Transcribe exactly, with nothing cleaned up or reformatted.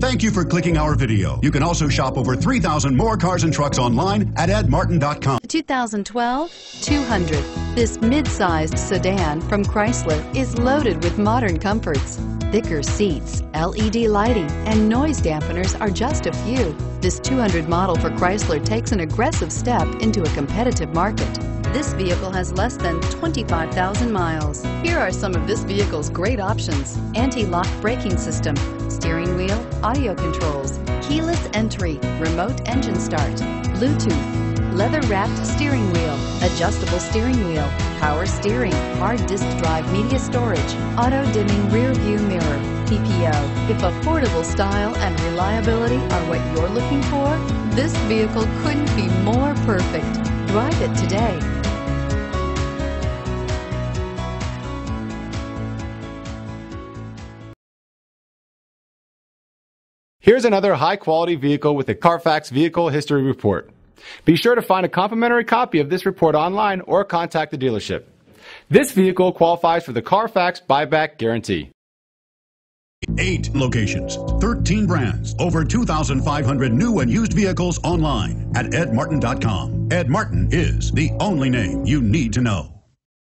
Thank you for clicking our video. You can also shop over three thousand more cars and trucks online at Ed Martin dot com. two thousand twelve two hundred. This mid-sized sedan from Chrysler is loaded with modern comforts. Thicker seats, L E D lighting, and noise dampeners are just a few. This two hundred model for Chrysler takes an aggressive step into a competitive market. This vehicle has less than twenty-five thousand miles. Here are some of this vehicle's great options: anti-lock braking system, steering wheel audio controls, keyless entry, remote engine start, Bluetooth, leather-wrapped steering wheel, adjustable steering wheel, power steering, hard disk drive media storage, auto-dimming rear-view mirror, T P O. If affordable style and reliability are what you're looking for, this vehicle couldn't be more perfect. Drive it today. Here's another high-quality vehicle with a Carfax Vehicle History Report. Be sure to find a complimentary copy of this report online or contact the dealership. This vehicle qualifies for the Carfax Buyback Guarantee. Eight locations, thirteen brands, over two thousand five hundred new and used vehicles online at Ed Martin dot com. Ed Martin is the only name you need to know.